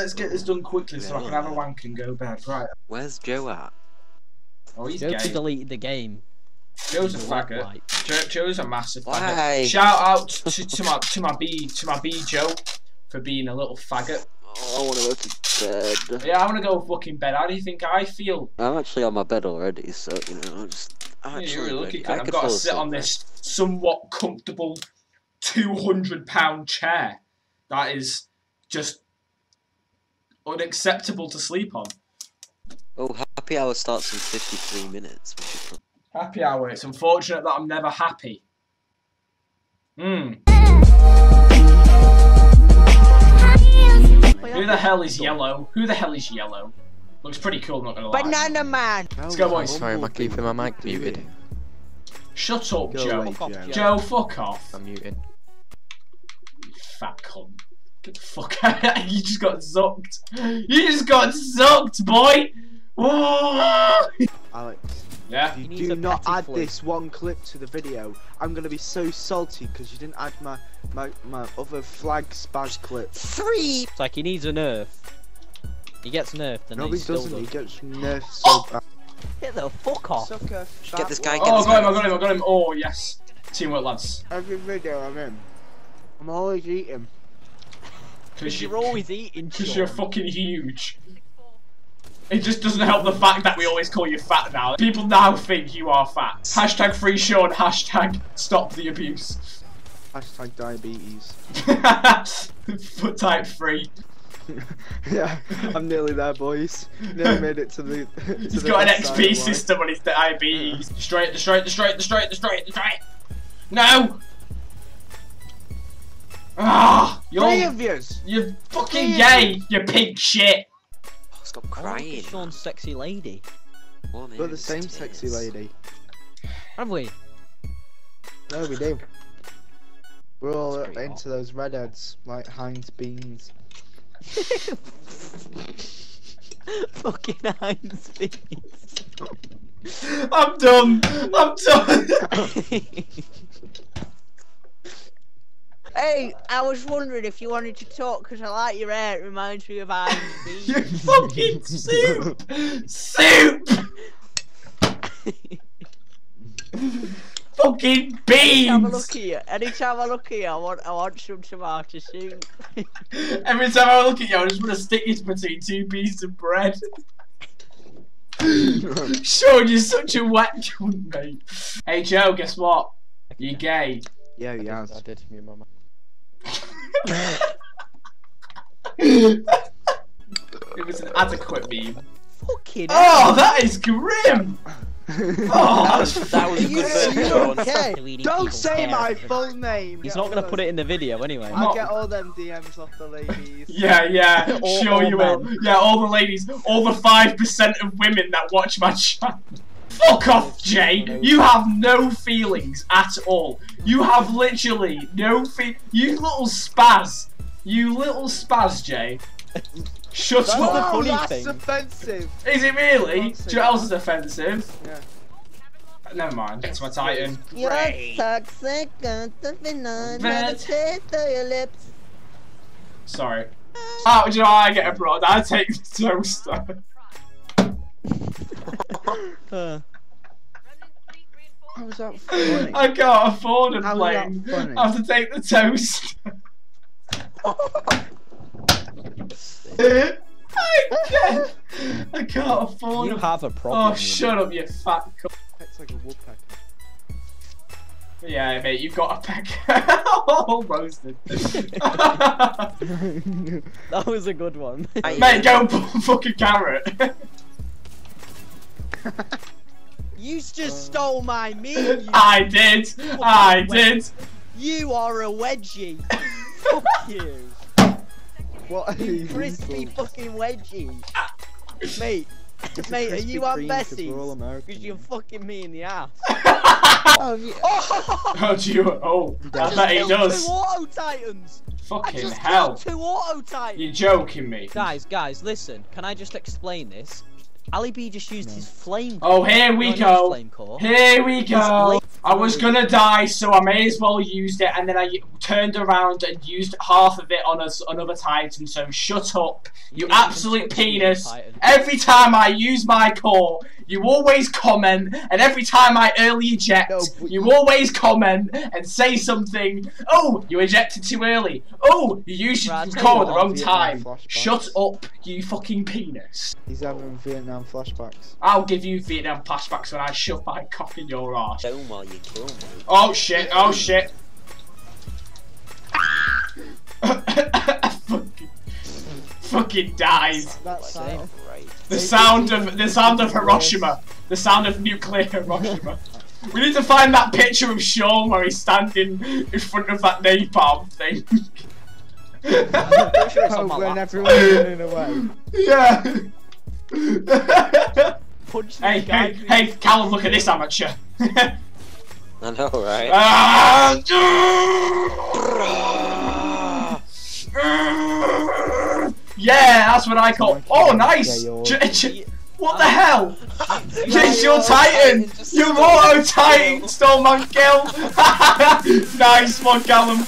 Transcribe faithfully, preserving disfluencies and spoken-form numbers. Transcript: let's get this done quickly so I can have a wank and go bed. Right. Where's Joe at? Oh, he's Joe gay. Deleted the game. Joe's a faggot. Joe, Joe's a massive faggot. Why? Shout out to, to my to my B to my B Joe for being a little faggot. Oh, I want to go to bed. Yeah, I want to go fucking bed. How do you think I feel? I'm actually on my bed already, so you know, I'm just. I'm yeah, you're lucky. I've got to sit on this somewhat comfortable two hundred pound chair that is just unacceptable to sleep on. Oh, happy hour starts in fifty-three minutes. Which is happy hour. It's unfortunate that I'm never happy. Hmm. Who the hell is yellow? Who the hell is yellow? Looks pretty cool, I'm not gonna lie. Banana man! Let's go, boys. Sorry, I'm keeping my mic muted. Shut up, go Joe. Away, fuck Joe. Joe, fuck off. I'm muted. You fat cunt. Get the fuck out. You just got zucked. You just got zucked, boy! Whoa! Alex. Yeah? You do not add flip. This one clip to the video. I'm gonna be so salty because you didn't add my, my my other flag spaz clip. Three! It's like he needs a nerf. He gets nerfed and no, he doesn't. He gets nerfed so oh! bad. Get the fuck off. Sucker, get this guy, get oh, this guy. Oh, I got him, I got him, I got him. Oh, yes. Teamwork, lads. Every video I'm in, I'm always eating. Because you're always eating. Because you're fucking huge. It just doesn't help the fact that we always call you fat now. People now think you are fat. Hashtag free Sean, hashtag stop the abuse. Hashtag diabetes. Foot type free. Yeah, I'm nearly there, boys. Nearly made it to the... To He's the got an X P system on his diabetes. Yeah. Destroy it, destroy it, destroy it, destroy it, destroy it, destroy it. No! Ah! You're, Three of yous. You're fucking gay, you pig shit! Stop crying. Sean's sexy lady. Woman, we're the same tears. Sexy lady. Have we? No, we do. We're all up into hot. Those redheads, like Heinz beans. Fucking Heinz beans. I'm done. I'm done. Hey, I was wondering if you wanted to talk because I like your hair, it reminds me of Iron Beans. You fucking soup! Soup! Fucking beans! Anytime I look at you, anytime I look at you, I want, I want some tomato soup. Every time I look at you, I just want to stick you between two pieces of bread. Sean, you're such a wet cunt, mate. Hey Joe, guess what? You're gay. Yeah, yeah. I did mute my mic. It was an adequate meme. Fucking oh, that is grim! Oh, that was, that was a good version. Okay. Don't People say care. My full name. He's get not gonna those. Put it in the video anyway. I get all them D Ms off the ladies. Yeah, yeah. all, sure all you men. Will. Yeah, all the ladies, all the five percent of women that watch my channel. Fuck off, Jay! You have no feelings at all. You have literally no fe- You little spaz. You little spaz, Jay. Shut that's up. Wow, that's thing. Offensive. Is it really? Do you know what else is offensive? Yeah. Never mind, it's my Titan. You're toxic, got something on your teeth or your lips. Sorry. Oh, do you know how I get abroad? I take the toaster. uh. How was that funny? I can't afford a plane. I have to take the toast. I can't. I can't afford. You a... have a problem. Oh, shut up, you fat cunt. It's like a woodpecker. Yeah, mate, you've got a peck. Oh, roasted. That was a good one. Mate, go and pull a fucking carrot. You just uh, stole my meme. I did. I did. You are a wedgie. Fuck you. What? You crispy fucking wedgie. Mate, mate, are you on Bessie's? Because you're fucking me in the ass. Oh, yeah. Oh, how do you? Oh, I bet he does. Two auto titans. Fucking I just hell. Two auto titans. You're joking me. Guys, guys, listen. Can I just explain this? Ali B just used no. his flame. Oh, here we go. Here we go. I was gonna die, so I may as well used it, and then I turned around and used half of it on us another Titan. So shut up, you, you absolute penis! Every time I use my core, you always comment, and every time I early eject, no, you always comment and say something. Oh, you ejected too early. Oh, you used your core at the wrong time. Shut up, you fucking penis. He's having Vietnam flashbacks. I'll give you Vietnam flashbacks when I shove my cock in your arse. Don't while you kill me. Oh shit, oh shit. fucking, fucking died. That sound. The sound of the sound of Hiroshima. The sound of nuclear Hiroshima. We need to find that picture of Sean where he's standing in front of that napalm thing. I'm pretty sure it's on my when everyone's running away. Yeah. hey, hey, hey, Callum, look at this amateur. I know, right? Yeah, that's what I call. Oh, nice! What the hell? It's your Titan! Your auto Titan stole my kill! Nice one, Callum.